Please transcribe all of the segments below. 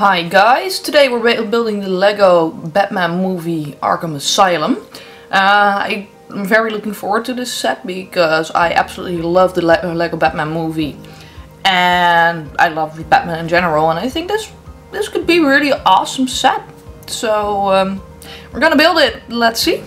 Hi guys, today we're building the Lego Batman Movie Arkham Asylum. I'm very looking forward to this set because I absolutely love the Lego Batman Movie and I love Batman in general, and I think this could be a really awesome set. So we're gonna build it, let's see.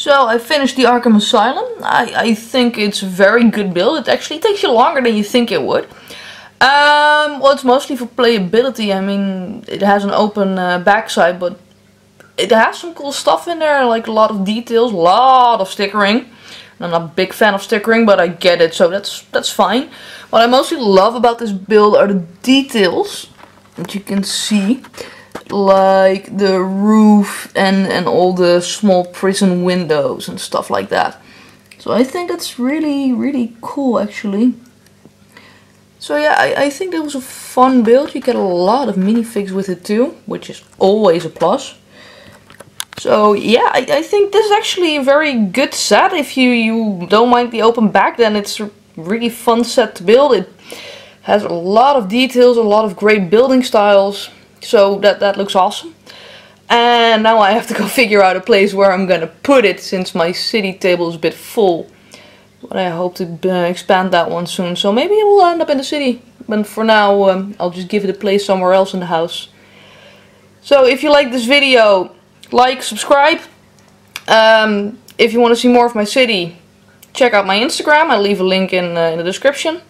So I finished the Arkham Asylum. I think it's a very good build. It actually takes you longer than you think it would. Well, it's mostly for playability. I mean, it has an open backside, but it has some cool stuff in there, like a lot of details, a lot of stickering. I'm not a big fan of stickering, but I get it, so that's fine. What I mostly love about this build are the details that you can see, like the roof and all the small prison windows and stuff like that. So I think that's really, really cool, actually. So yeah, I think that was a fun build. You get a lot of minifigs with it too, which is always a plus. So yeah, I think this is actually a very good set. If you don't mind the open back, then it's a really fun set to build. It has a lot of details, a lot of great building styles, so that looks awesome. And now I have to go figure out a place where I'm gonna put it, since my city table is a bit full. But I hope to expand that one soon, so maybe it will end up in the city. But for now, I'll just give it a place somewhere else in the house. So if you like this video, like, subscribe. If you want to see more of my city, check out my Instagram. I'll leave a link in the description.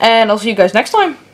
And I'll see you guys next time.